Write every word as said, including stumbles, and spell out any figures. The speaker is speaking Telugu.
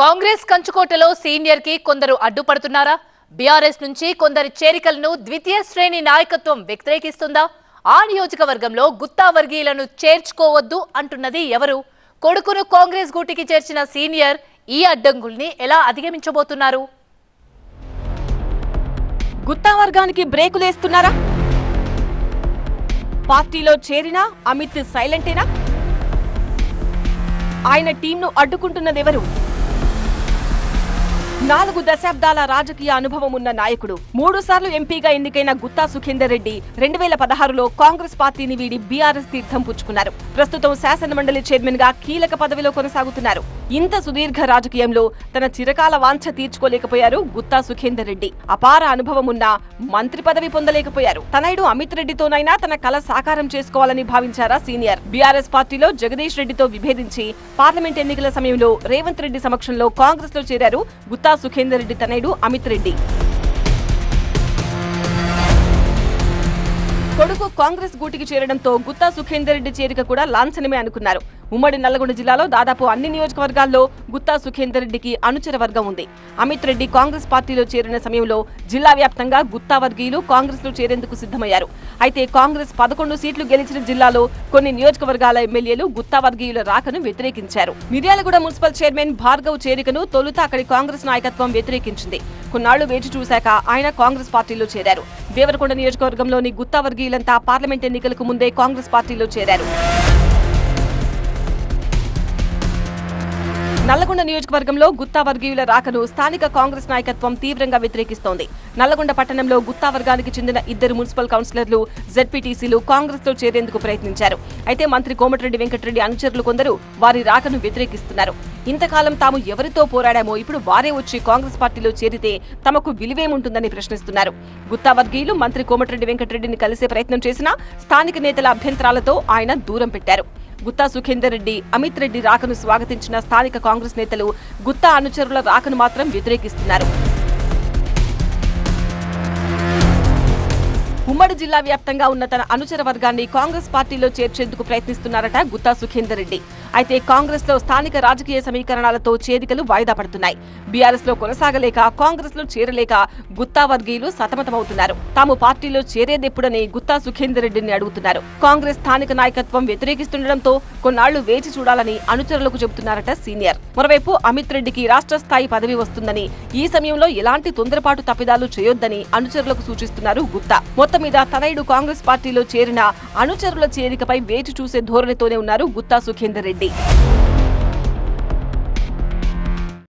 కాంగ్రెస్ కంచుకోటలో సీనియర్ కి కొందరు అడ్డుపడుతున్నారా? బీఆర్ఎస్ నుంచి కొందరి చేరికలను ద్వితీయ శ్రేణి నాయకత్వం వ్యతిరేకిస్తుందా? ఆ నియోజకవర్గంలో గుత్తా వర్గీయులను చేర్చుకోవద్దు అంటున్నది ఎవరు? కొడుకును కాంగ్రెస్ గూటికి చేర్చిన సీనియర్ ఈ అడ్డంకుల్ని ఎలా అధిగమించబోతున్నారు? గుత్తా వర్గానికి బ్రేకులేస్తున్నారా? పార్టీలో చేరినా అమిత్ సైలెంటేనా? ఆయన టీంను అడ్డుకుంటున్నదెవరు? నాలుగు దశాబ్దాల రాజకీయ అనుభవం ఉన్న నాయకుడు, మూడు సార్లు ఎంపీగా ఎన్నికైన గుత్తా సుఖేందర్ రెడ్డి రెండు వేల పదహారులో కాంగ్రెస్ పార్టీని వీడి బీఆర్ఎస్ తీర్థం పుచ్చుకున్నారు. ప్రస్తుతం శాసనమండలి చైర్మన్ గా కీలక పదవిలో కొనసాగుతున్నారు. ఇంత సుదీర్ఘ రాజకీయంలో తన చిరకాల వాంఛ తీర్చుకోలేకపోయారు గుత్తా సుఖేందర్ రెడ్డి. అపార అనుభవం ఉన్న మంత్రి పదవి పొందలేకపోయారు. తనయుడు అమిత్ రెడ్డితోనైనా తన కల సాకారం చేసుకోవాలని భావించారా సీనియర్? బీఆర్ఎస్ పార్టీలో జగదీష్ రెడ్డితో విభేదించి పార్లమెంట్ ఎన్నికల సమయంలో రేవంత్ రెడ్డి సమక్షంలో కాంగ్రెస్ లో చేరారు గుత్తా సుఖేందర్ రెడ్డి తనయుడు అమిత్ రెడ్డి. కొడుకు కాంగ్రెస్ గూటికి చేరడంతో గుత్తా సుఖేందర్ రెడ్డి చేరిక కూడా లాంఛనమే అనుకున్నారు. ఉమ్మడి నల్లగొండ జిల్లాలో దాదాపు అన్ని నియోజకవర్గాల్లో గుత్తా సుఖేందర్ రెడ్డికి అనుచర వర్గం ఉంది. అమిత్ రెడ్డి కాంగ్రెస్ పార్టీలో చేరిన సమయంలో జిల్లా వ్యాప్తంగా గుత్తా వర్గీయులు కాంగ్రెస్ లో చేరేందుకు సిద్ధమయ్యారు. అయితే కాంగ్రెస్ పదకొండు సీట్లు గెలిచిన జిల్లాలో కొన్ని నియోజకవర్గాల ఎమ్మెల్యేలు గుత్తా వర్గీయుల రాకను వ్యతిరేకించారు. మిర్యాలగూడ మున్సిపల్ చైర్మన్ భార్గవ్ చేరికను తొలుత అక్కడి కాంగ్రెస్ నాయకత్వం వ్యతిరేకించింది. కొన్నాళ్లు వేచి చూశాక ఆయన కాంగ్రెస్ పార్టీలో చేరారు. దేవరకొండ నియోజకవర్గంలోని గుత్తా వర్గీయులంతా పార్లమెంట్ ఎన్నికలకు ముందే కాంగ్రెస్ పార్టీలో చేరారు. నల్లగొండ నియోజకవర్గంలో గుత్తా వర్గీయుల రాకను స్థానిక కాంగ్రెస్ నాయకత్వం తీవ్రంగా వ్యతిరేకిస్తోంది. నల్లగొండ పట్టణంలో గుత్తా వర్గానికి చెందిన ఇద్దరు మున్సిపల్ కౌన్సిలర్లు, జెడ్పీటీసీలు కాంగ్రెస్ లో చేరేందుకు ప్రయత్నించారు. అయితే మంత్రి కోమటిరెడ్డి వెంకటరెడ్డి అనుచరులు కొందరు వారి రాకను వ్యతిరేకిస్తున్నారు. ఇంతకాలం తాము ఎవరితో పోరాడామో ఇప్పుడు వారే వచ్చి కాంగ్రెస్ పార్టీలో చేరితే తమకు విలువేముంటుందని ప్రశ్నిస్తున్నారు. గుత్తా వర్గీయులు మంత్రి కోమటిరెడ్డి వెంకటరెడ్డిని కలిసే ప్రయత్నం చేసినా స్థానిక నేతల అభ్యంతరాలతో ఆయన దూరం పెట్టారు. గుత్తా సుఖేందర్ రెడ్డి, అమిత్ రెడ్డి రాకను స్వాగతించిన స్థానిక కాంగ్రెస్ నేతలు గుత్తా అనుచరుల రాకను మాత్రం వ్యతిరేకిస్తున్నారు. ఉమ్మడి జిల్లా వ్యాప్తంగా ఉన్న తన అనుచర వర్గాన్ని కాంగ్రెస్ పార్టీలో చేర్చేందుకు ప్రయత్నిస్తున్నారట గుత్తా సుఖేందర్ రెడ్డి. అయితే కాంగ్రెస్ లో స్థానిక రాజకీయ సమీకరణాలతో చేరికలు వాయిదా పడుతున్నాయి. బీఆర్ఎస్ లో కొనసాగలేక, కాంగ్రెస్ లో చేరలేక గుత్తా వర్గీయులు సతమతమవుతున్నారు. తాము పార్టీలో చేరేదెప్పుడని గుత్తా సుఖేందర్ రెడ్డిని అడుగుతున్నారు. కాంగ్రెస్ స్థానిక నాయకత్వం వ్యతిరేకిస్తుండటంతో కొన్నాళ్లు వేచి చూడాలని అనుచరులకు చెబుతున్నారట సీనియర్. మరోవైపు అమిత్ రెడ్డికి రాష్ట్ర స్థాయి పదవి వస్తుందని, ఈ సమయంలో ఎలాంటి తొందరపాటు తప్పిదాలు చేయొద్దని అనుచరులకు సూచిస్తున్నారు గుత్తా. మీద తనయుడు కాంగ్రెస్ పార్టీలో చేరిన అనుచరుల చేరికపై వేచి చూసే ధోరణితోనే ఉన్నారు గుత్తా సుఖేందర్ రెడ్డి.